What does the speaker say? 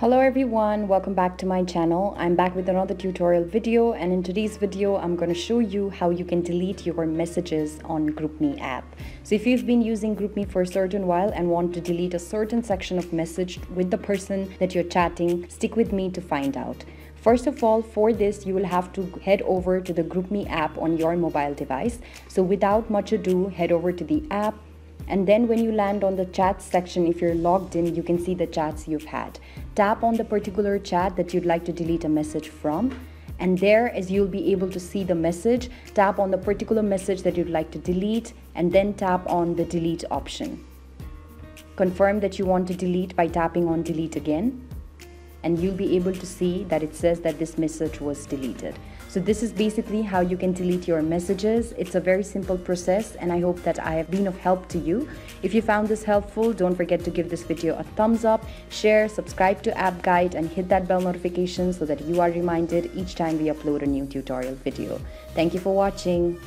Hello everyone, welcome back to my channel. I'm back with another tutorial video, and in today's video I'm going to show you how you can delete your messages on GroupMe app. So if you've been using GroupMe for a certain while and want to delete a certain section of message with the person that you're chatting, stick with me to find out. First of all, for this you will have to head over to the GroupMe app on your mobile device. So without much ado, head over to the app. And then when you land on the chat section, if you're logged in, you can see the chats you've had. Tap on the particular chat that you'd like to delete a message from. And there, as you'll be able to see the message, tap on the particular message that you'd like to delete and then tap on the delete option. Confirm that you want to delete by tapping on delete again. And you'll be able to see that it says that this message was deleted. So this is basically how you can delete your messages. It's a very simple process, and I hope that I have been of help to you. If you found this helpful, don't forget to give this video a thumbs up, share, subscribe to App Guide, and hit that bell notification so that you are reminded each time we upload a new tutorial video. Thank you for watching.